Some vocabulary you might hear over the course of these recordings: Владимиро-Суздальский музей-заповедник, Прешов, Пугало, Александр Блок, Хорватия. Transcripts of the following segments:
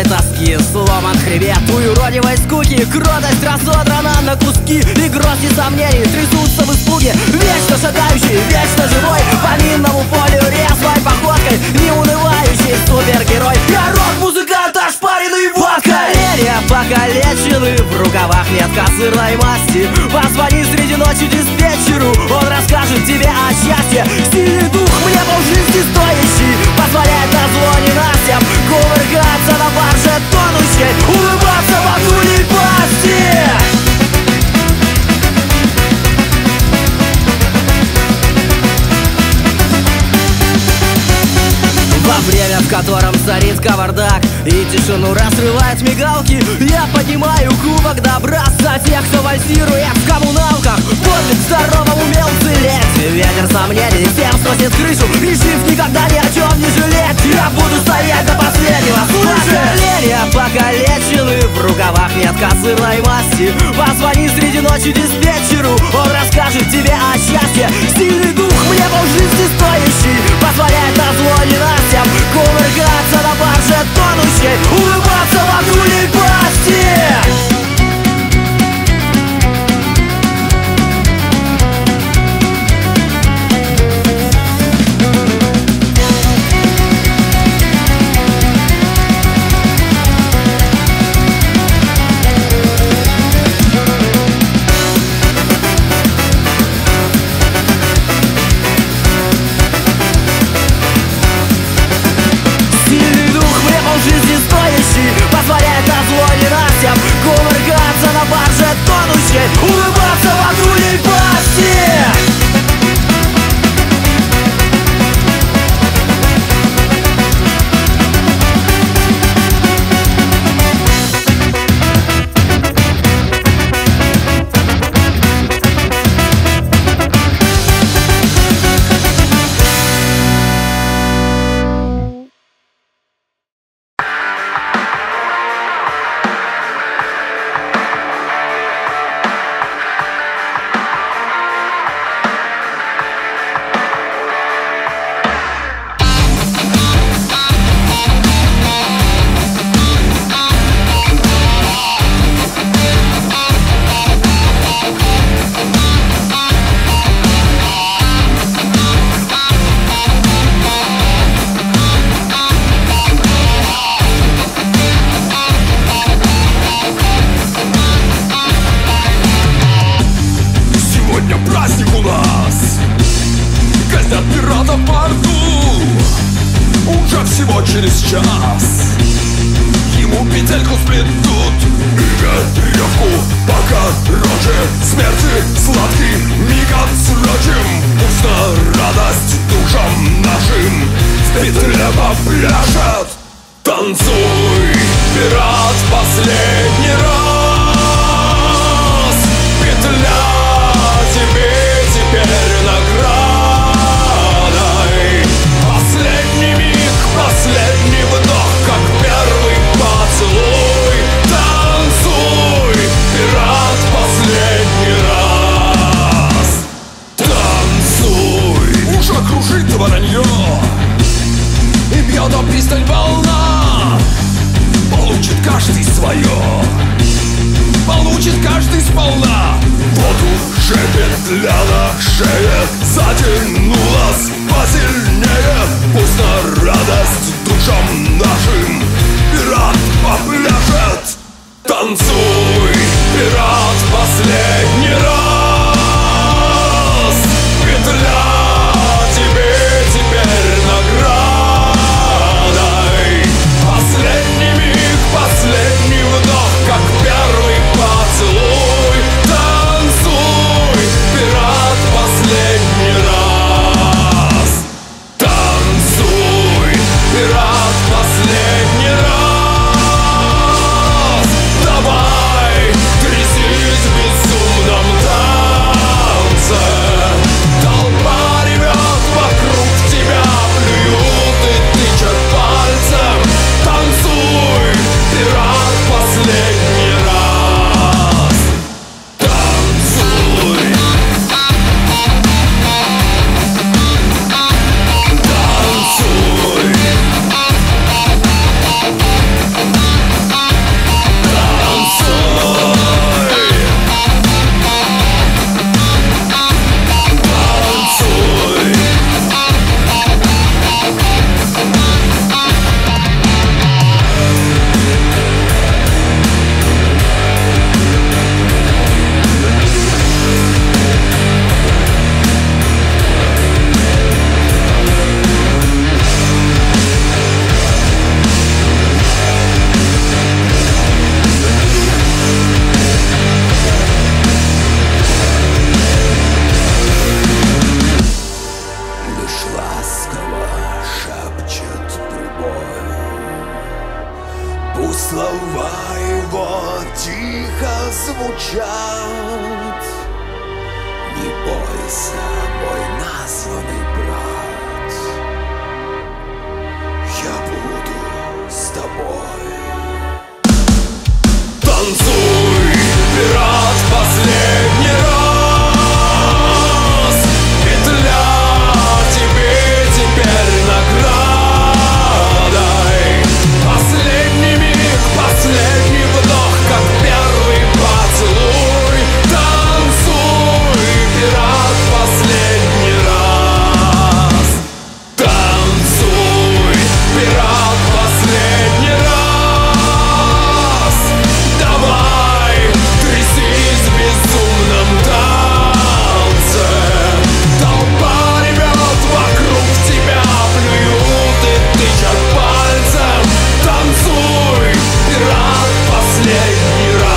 тяжелой тоски, сломан хребет уродливой скуки. Кротость разодрана на куски, и грозди сомнений трясутся в испуге. Вечно шагающий, вечно живой, по минному полю резвой походкой, не унывающий супергерой. Я рок-музыкант, ошпаренный водкой. Колени покалечены, в рукавах нет козырной масти. Позвони среди ночи диспетчеру, он расскажет тебе о счастье. Сильный дух мне был жизни стоящий, позволяет на зло ненастьям кувыркаться на барже тонущей, улыбаться в акуле пасти. Время, в котором царит кавардак и тишину разрывает мигалки, я поднимаю кубок добра за тех, кто вальсирует в коммуналках. Подвиг здоровом умел целеть, ветер сомнений всем сносит крышу, решив никогда ни о чем не жалеть. Я буду стоять до последнего. Колени покалечены, в рукавах нет козырной масти. Позвони среди ночи диспетчеру, он расскажет тебе о счастье. Сильный дух мне был жизни стоящий, позволяет на зло ненастьям кувыркаться на барже тонущей, улыбаться в акуле пасти. Последний раз давай тряси. звучат. Не бойся, мой названный брат, я буду с тобой. Танцуй, пират, последний раз. Петля тебе теперь наградой. Последний миг, последний вдох, как первый поцелуй. Танцуй, пират, последний раз. Танцуй, пират, последний раз. Давай, трясись в безумном танце. Толпа ревет вокруг тебя, плюют и тычат пальцем. Танцуй, пират, последний раз.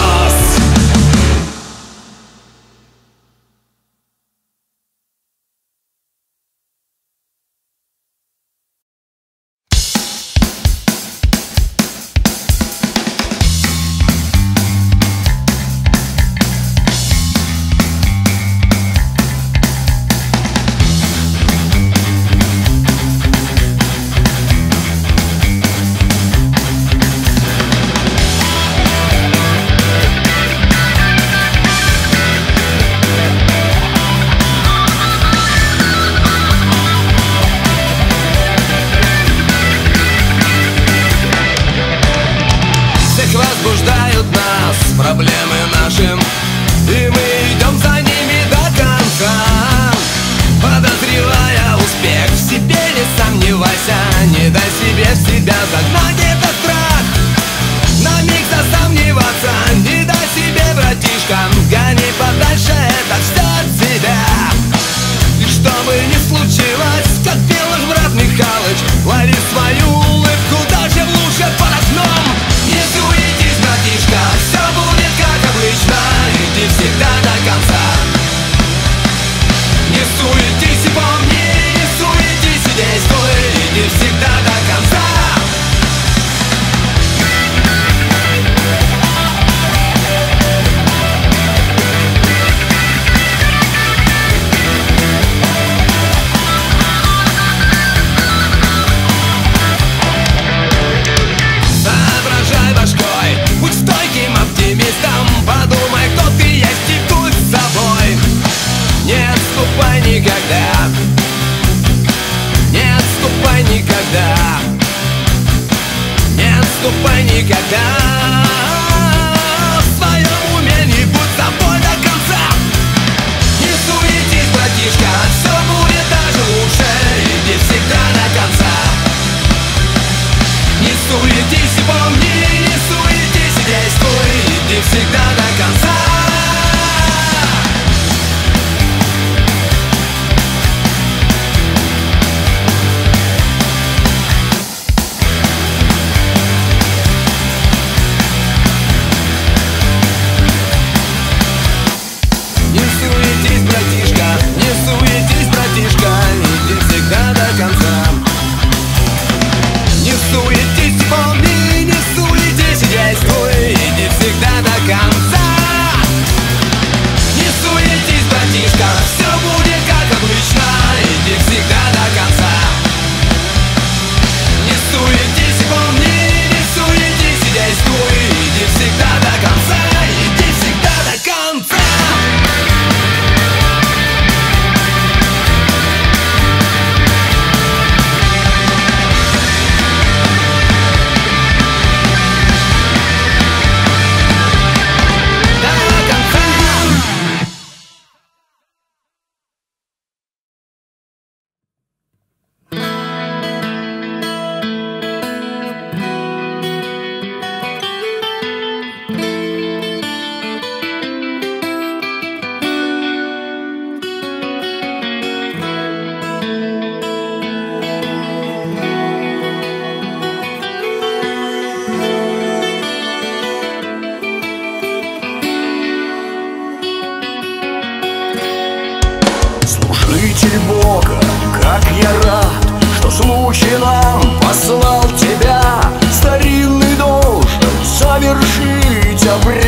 Обряд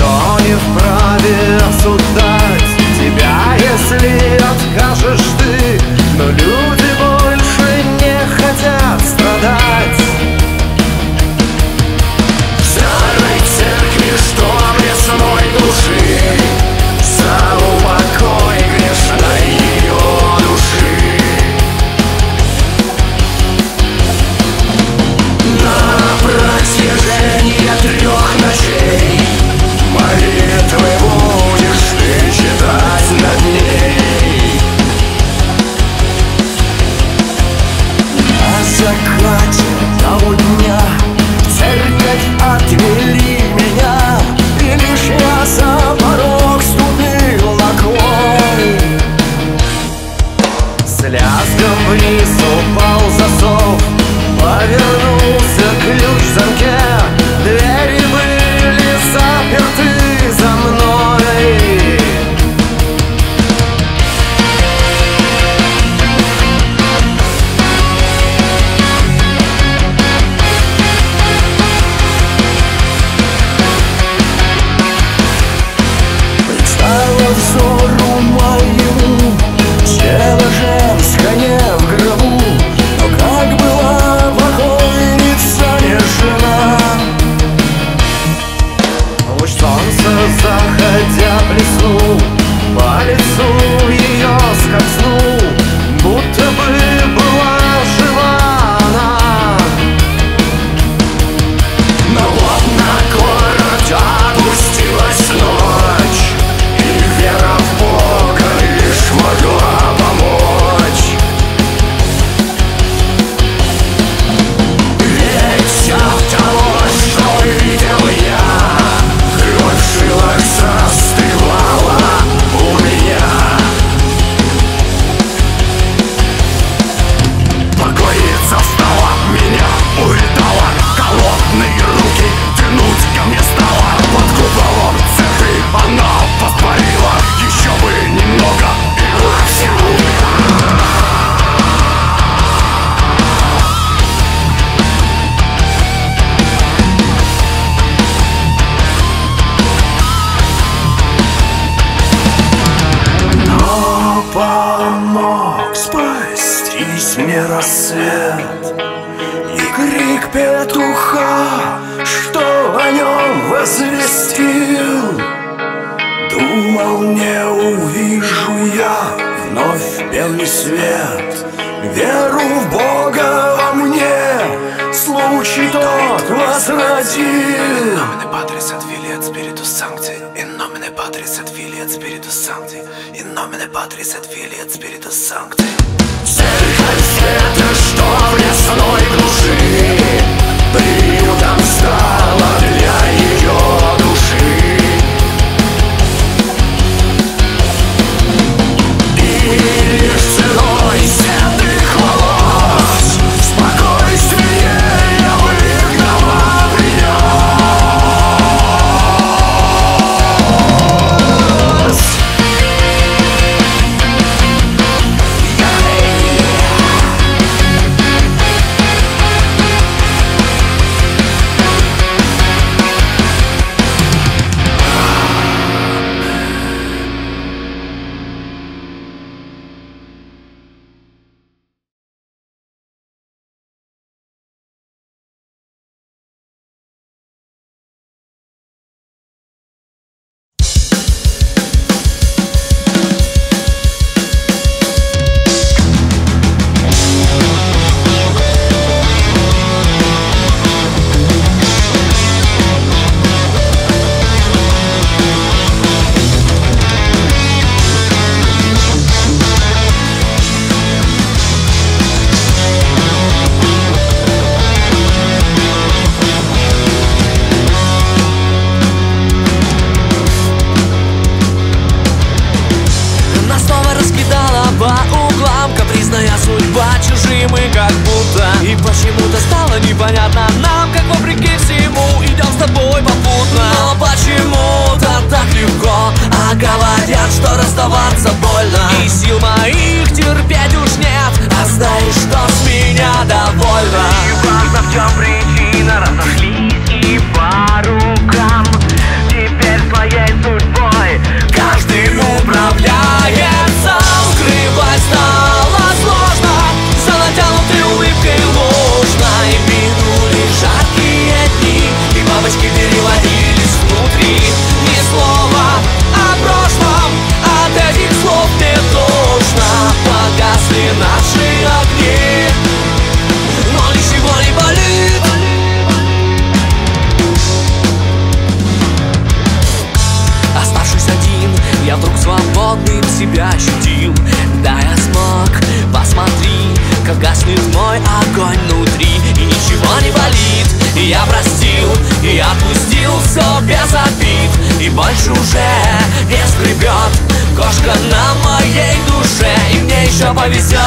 Никто не вправе осуждать тебя, если откажешь ты. Но люди больше не хотят страдать. В старой церкви, что лесной души, за упокой грешной ее души. На протяжении 3 ночей молитвы будешь ты читать над ней. На закате того дня в церковь отвели меня, и лишь я за порог ступил ногой. С лязгом вниз упал засов, повернулся ключ в замке, двери были заперты за мной. Заходя блеснул, по лицу ее скользнул, будто бы была жива она. Но вот на город опустилась ночь, и вера в Бога лишь могла помочь. Ведь все того, что видел я, в жилах застывала у меня. Покоится стала, меня увидала, холодные руки тянуть ко мне стала. Под куполом церкви она воспарила, еще бы немного и вообще. Помог спастись мне рассвет и крик петуха, что о нем возвестил. Думал, не увижу я вновь белый свет. Веру в Бога во мне случай тот возродил. Церковь света, что в лесной глуши, приютом стала для ее души. И лишь ценой седых волос спокойствие я выгнала в нём. Причина, разошлись и по рукам. Теперь ощутил, да я смог. Посмотри, как гаснет мой огонь внутри, и ничего не болит, и я простил, и отпустил все без обид, и больше уже не скребет кошка на моей душе, и мне еще повезет.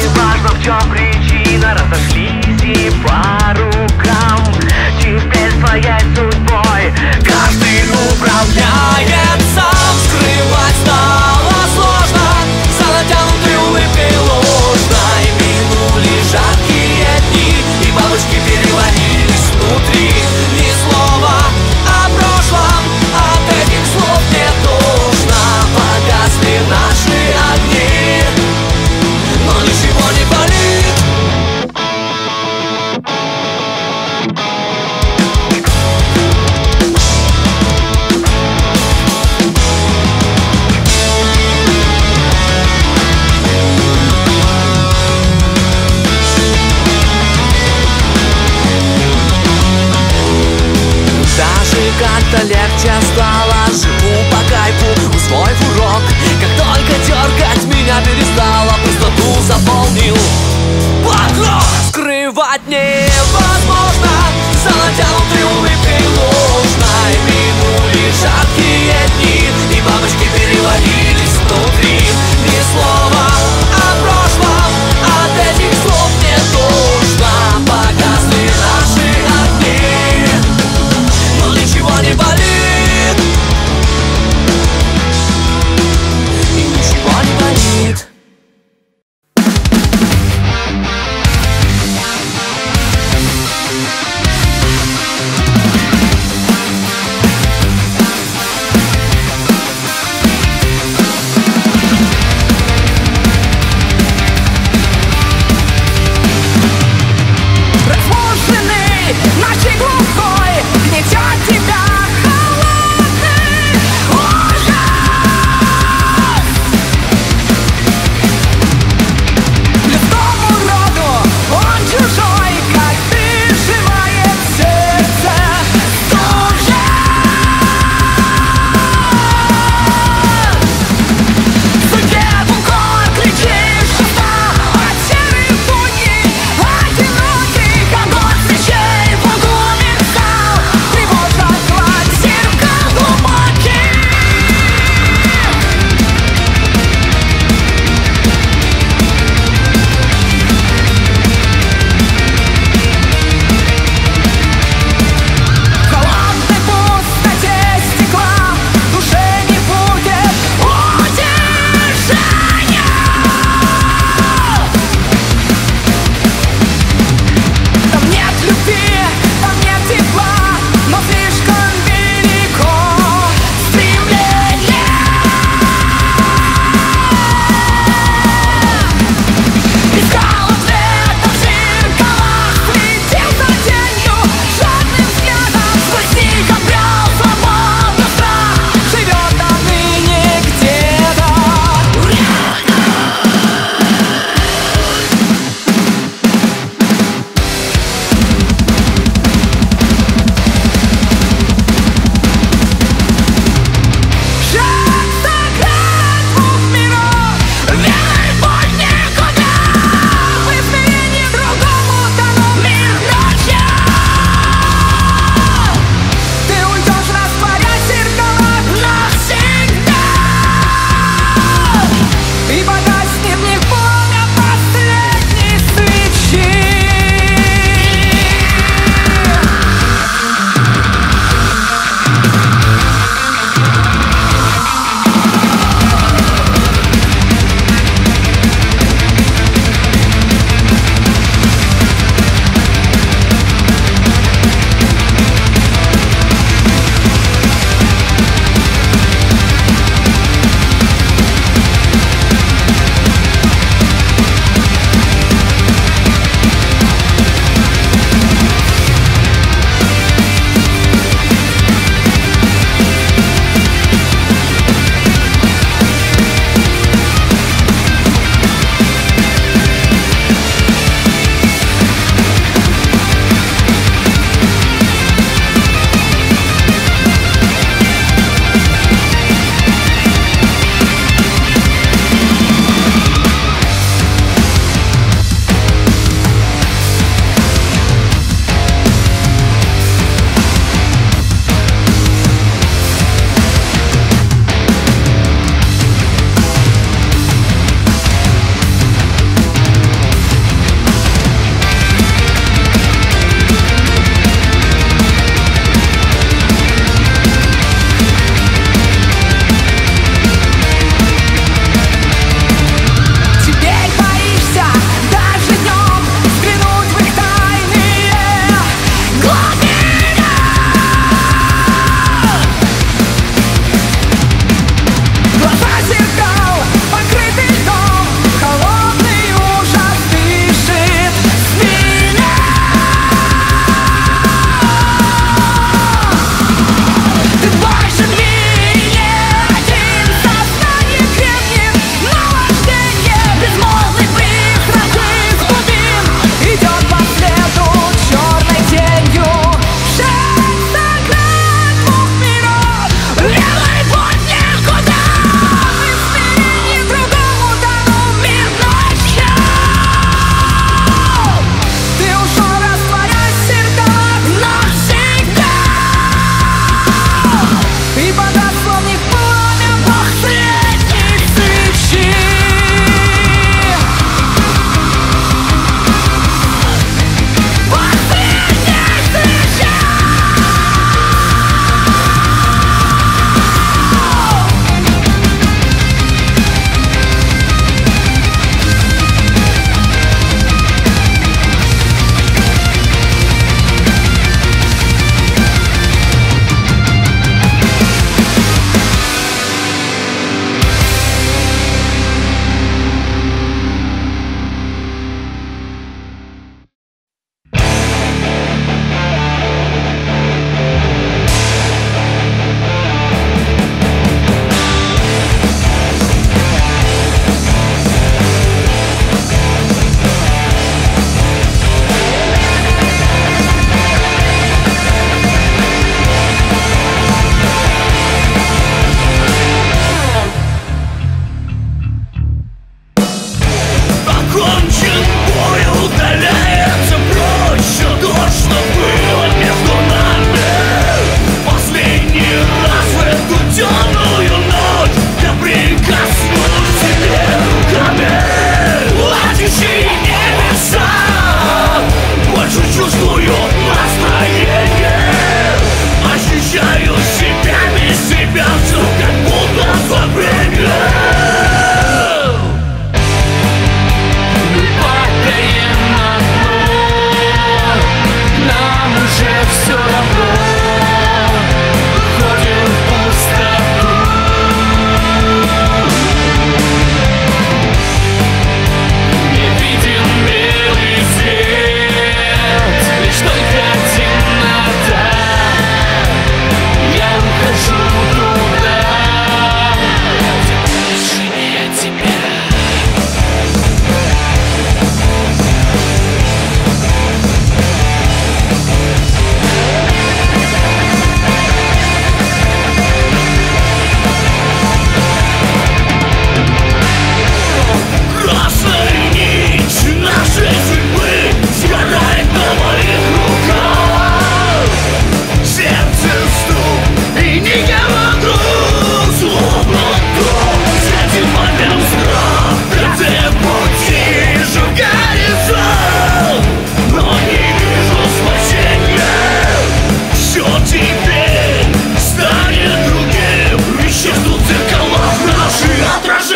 Не важно, в чем причина, разошлись и по рукам. Теперь своей судьбой каждый управляет сам. Скрывать стало сложно, за натянутой улыбкой ложно. И минули жаркие дни, и бабочки переломились внутри. Ни слова о прошлом, от этих слов мне тошно. Погасли наши огни,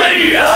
Я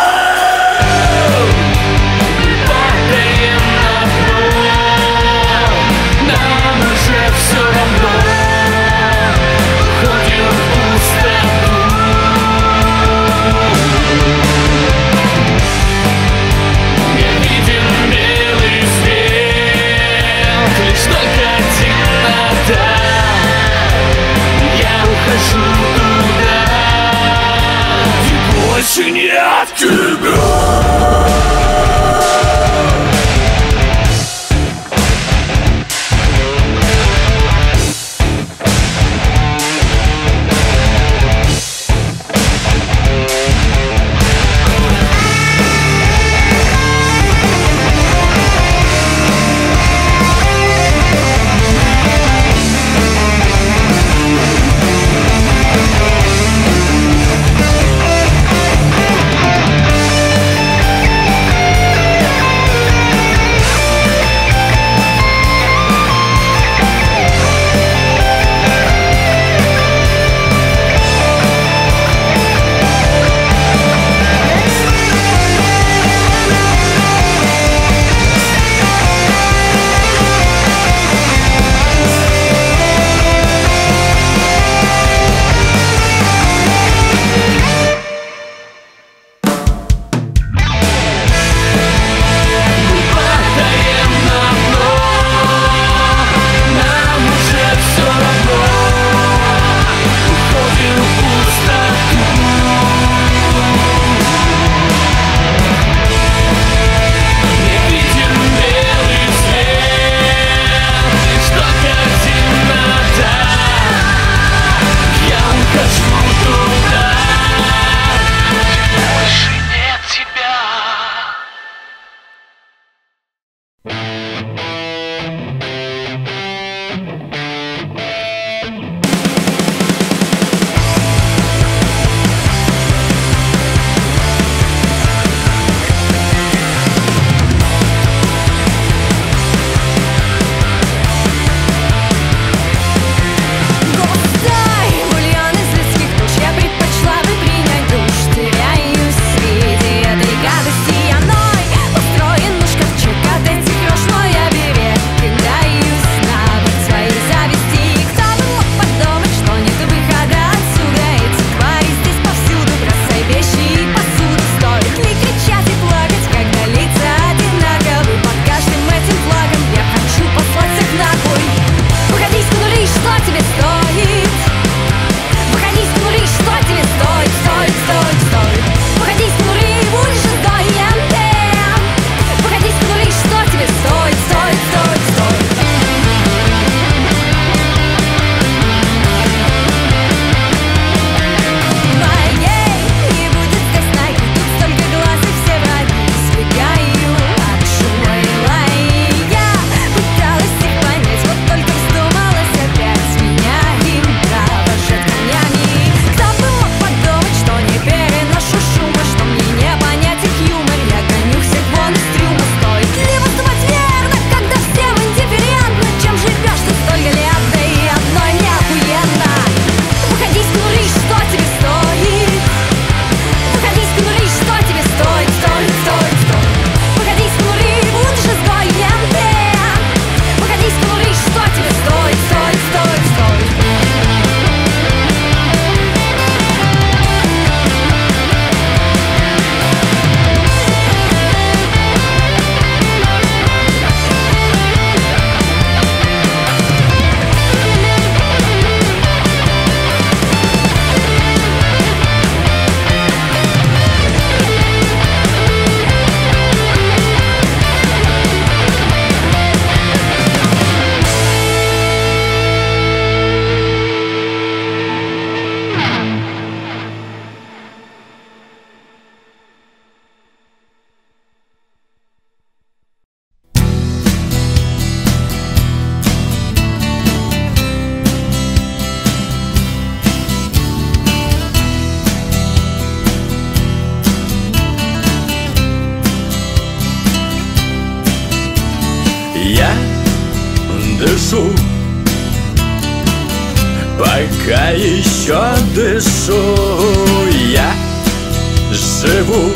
живу,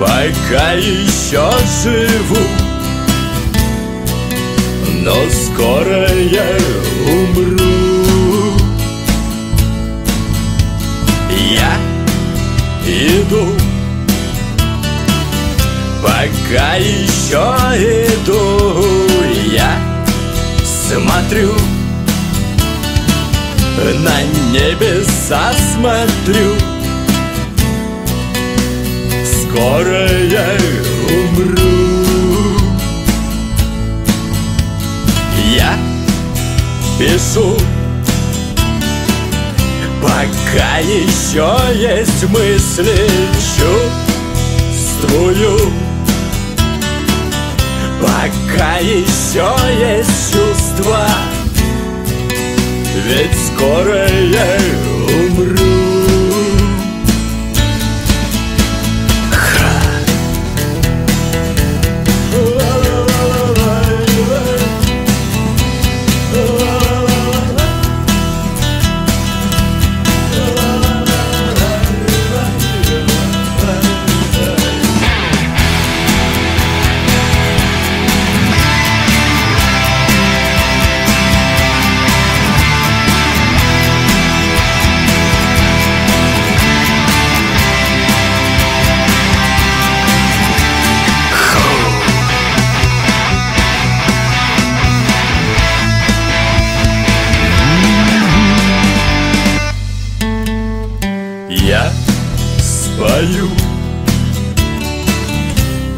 пока еще живу, но скоро я умру. Я иду, пока еще иду, я смотрю, на небеса смотрю, скоро я умру. Я пишу, пока еще есть мысли, чувствую, пока еще есть чувства, ведь скоро я умру. Я спою,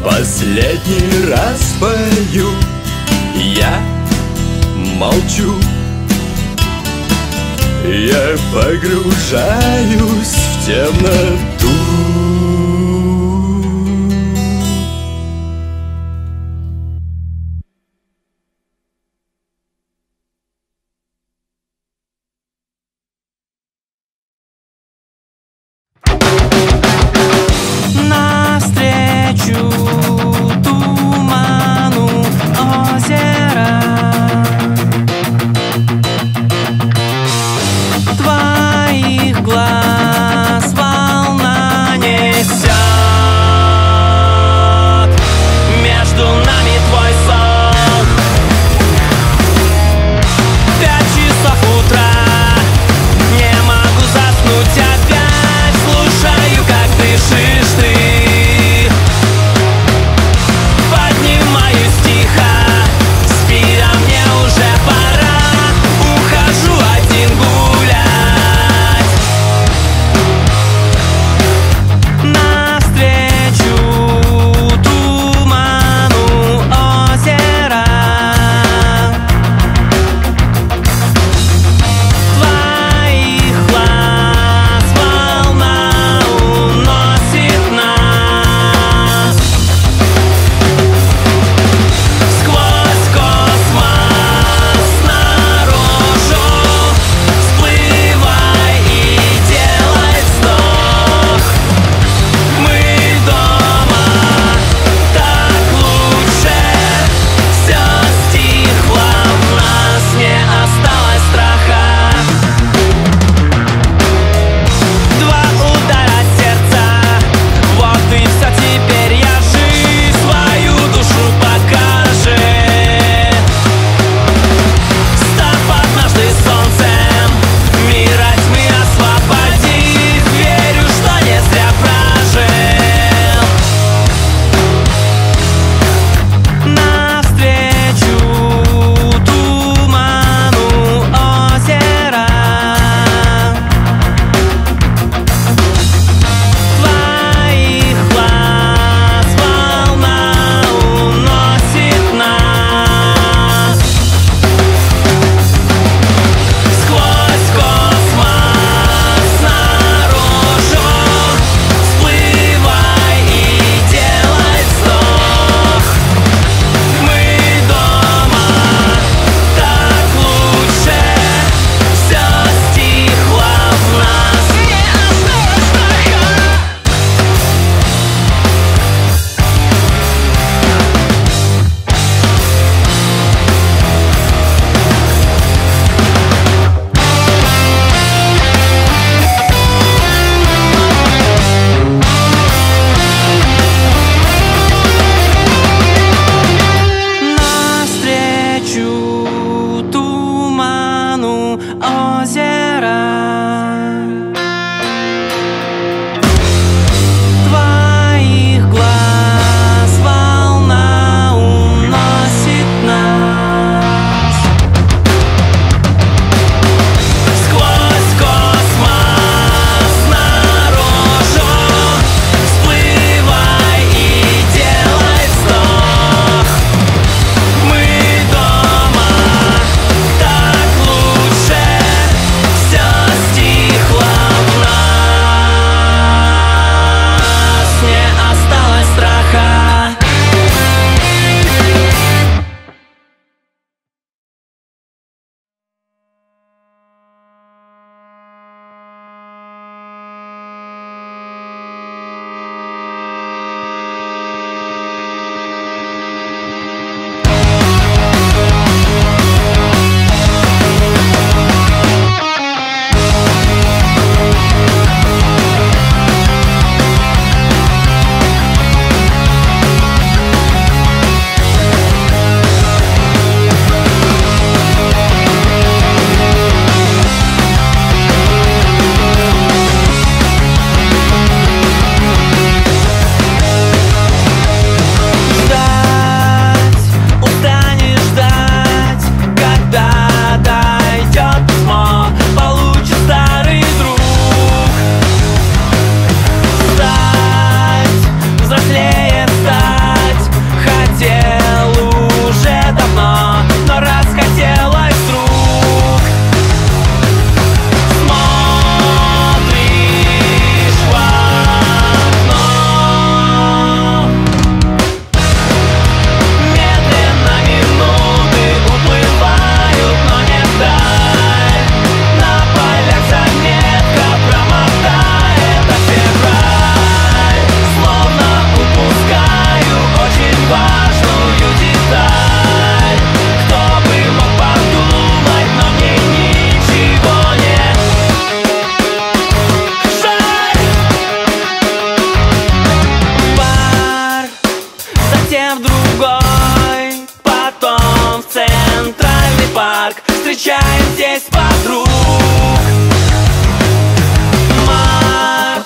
последний раз пою, я молчу, я погружаюсь в темноту. Твоих глаз волна встречаем здесь подруг. Март,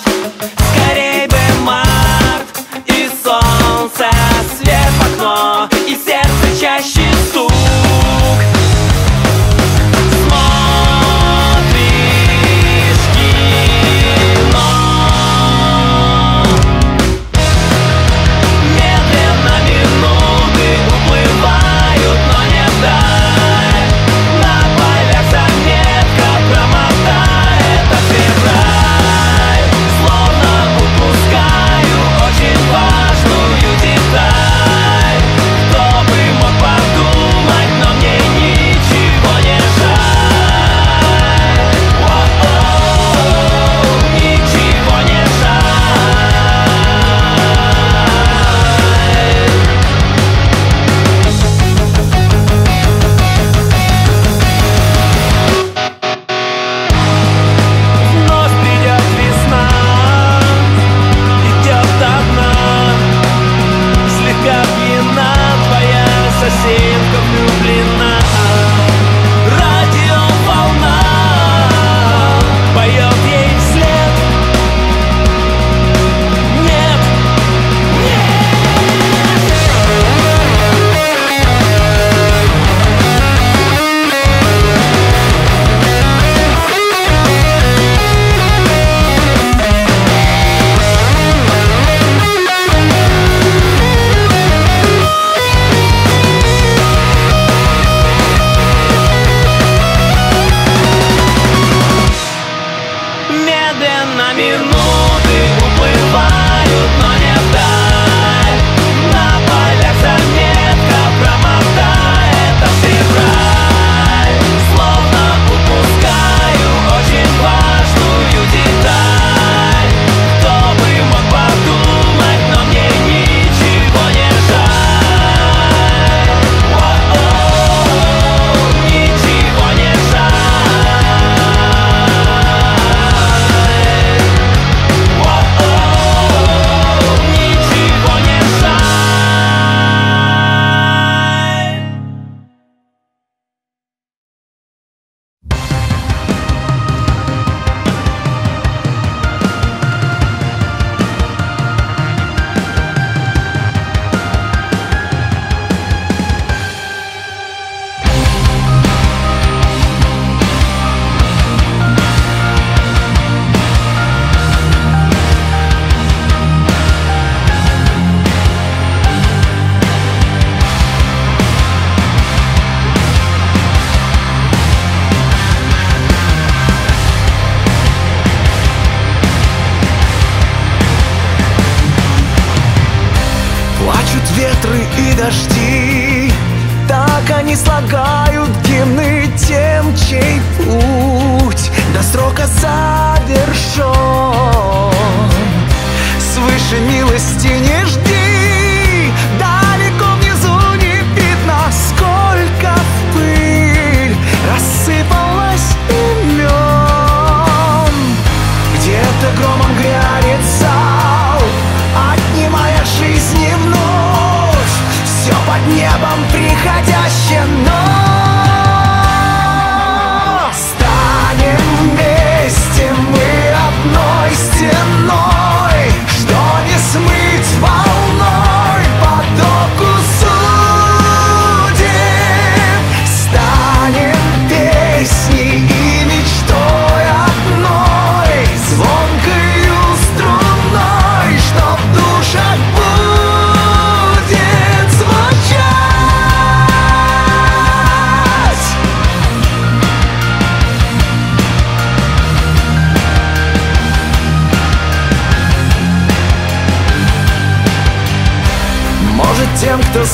скорей бы март, и солнце, свет в окно, и сердце чаще стук.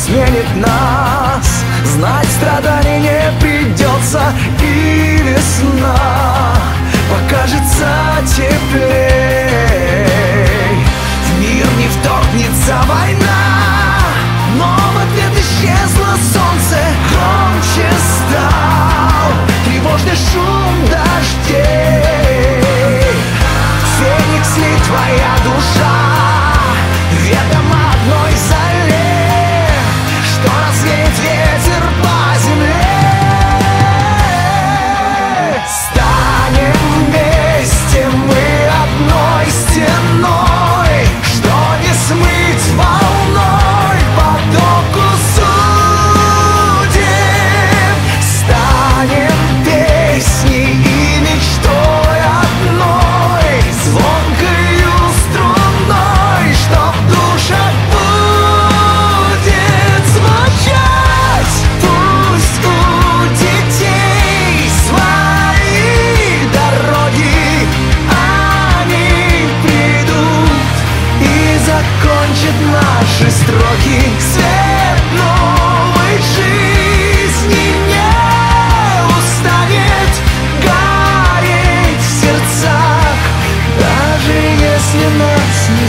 Сменит нас, знать страданий не придется, и весна покажется теплей. В мир не вторгнется война, но в ответ исчезло солнце, громче стал тревожный шум дождей. Феникс ли твоя душа, ведома одной зале, что развеет ветер по земле? значит, наши строки свет новой жизни не устанет гореть в сердцах, даже если нас не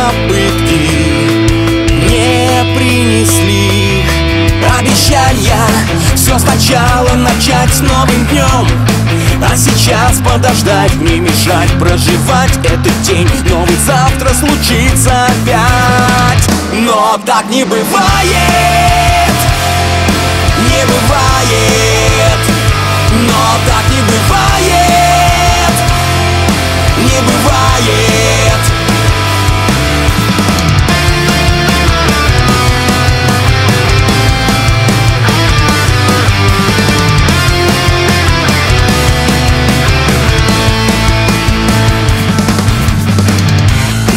попытки не принесли обещания. Все сначала начать с новым днем, а сейчас подождать, не мешать проживать этот день. Новый завтра случится опять, но так не бывает, не бывает, но так не бывает, не бывает.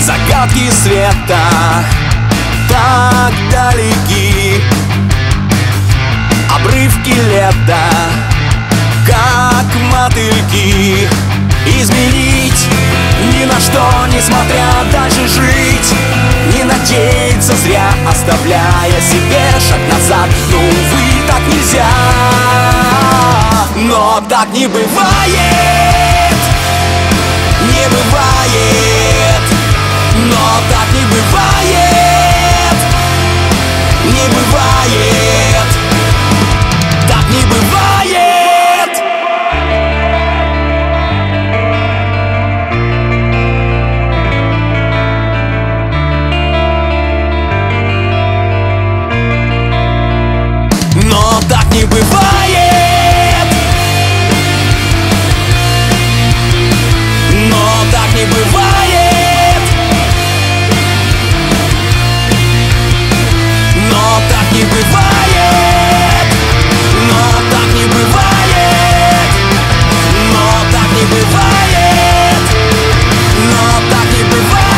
Загадки света так далеки, обрывки лета, как мотыльки. Изменить ни на что, несмотря, дальше жить, не надеяться зря, оставляя себе шаг назад. Ну, увы, так нельзя, но так не бывает, не бывает, но так не бывает, не бывает, так не бывает. Но так не бывает, но так не бывает. Так не бывает, но так не бывает, но так не бывает, но так не бывает.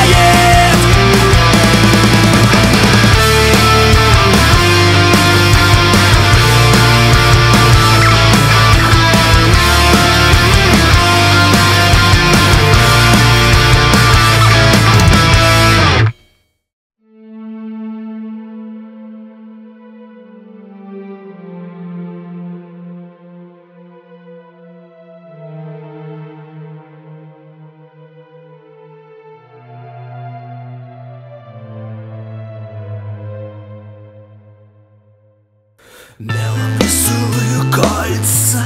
Мелом рисую кольца,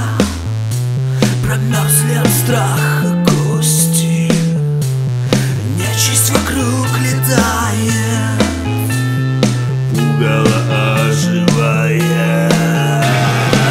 промерзли от страха кости. Нечисть вокруг летает, пугало оживает.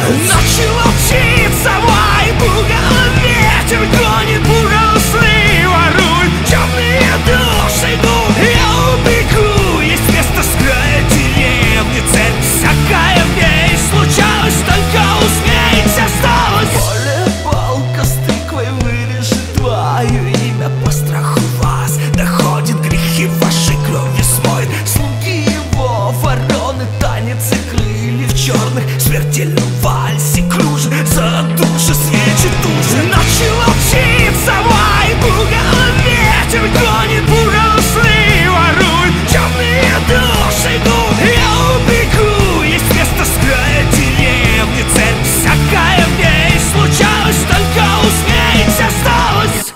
Ночью волчица вой, пугало ветер гонит, пугало сны воруй. Темные души идут, я убегу. Есть место скрытая деревня, цель всякая в ней. Случалось, только успеть осталось. Поле палка с тыквой вырежет твое имя. По страху вас доходит, грехи вашей кровью смоет. Слуги его вороны, танец и крылья в черных смертельном вальсе кружит за души, свечи туши. Ночью волчица вой, пугало ветер гонит, пугало сны воруй. Темные души идут, я убегу. Есть место скрыть деревня, цель всякая в ней. Случалось, только успеть осталось.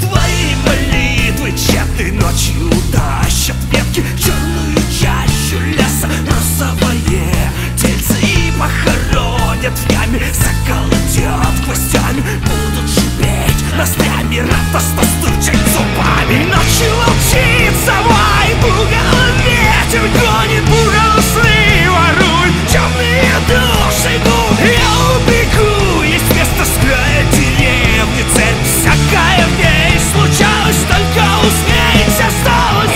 Твои молитвы тщетны, ночью тащат ветки в черную чащу леса. Росовое похоронят в яме, заколотят хвостями, будут шипеть ноздрями, радостно стучать зубами. Ночью волчица вой, пугало ветер гонит, пугало сны воруй. Темные души идут, я убегу. Есть место скрытая деревня, цель всякая в ней. Случалось, только успеть осталось.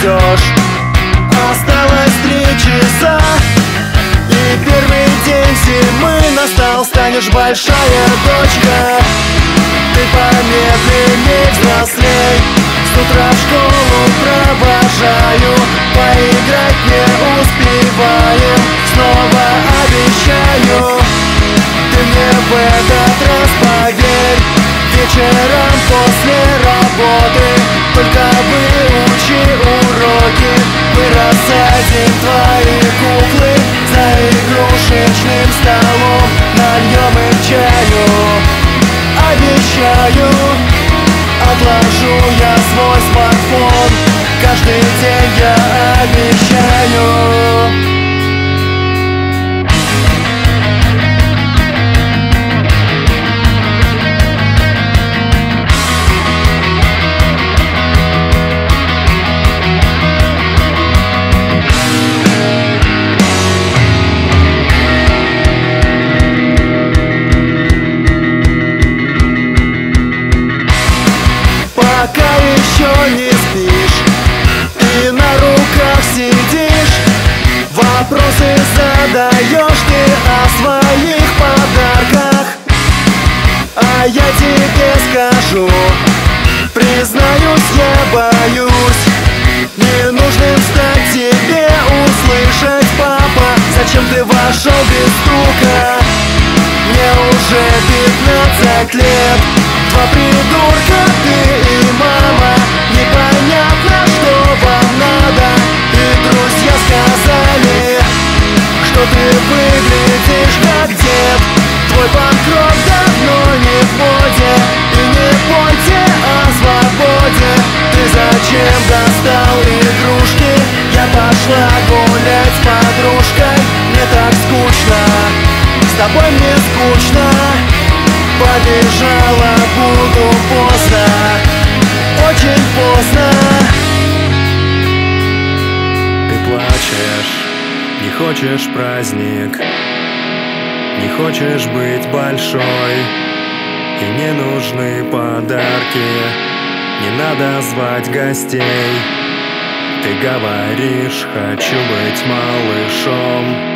ждешь. Осталось 3 часа, и первый день зимы настал. Станешь большая дочка, ты помедленней взрослей. С утра в школу провожаю, поиграть не успеваем. Снова обещаю, ты мне в этот раз поверь. Вечером после работы только выучи уроки. Мы рассадим твои куклы за игрушечным столом, нальем им чаю. Обещаю, отложу я свой смартфон. Каждый день я обещаю. Пока еще не спишь и на руках сидишь, вопросы задаешь ты о своих подарках. А я тебе скажу, признаюсь, я боюсь ненужным стать тебе, услышать: папа, зачем ты вошел без стука? Мне уже 15 лет, 2 придурка ты и мама. Непонятно, что вам надо. И друзья сказали, что ты выглядишь как дед. Твой банкрот давно не в моде. И не пойте о свободе. Ты зачем достал игрушки? Я пошла гулять с подружкой. Мне так скучно, с тобой мне скучно. Побежала, буду поздно, очень поздно. Ты плачешь, не хочешь праздник, не хочешь быть большой, и не нужны подарки, не надо звать гостей. Ты говоришь: хочу быть малышом.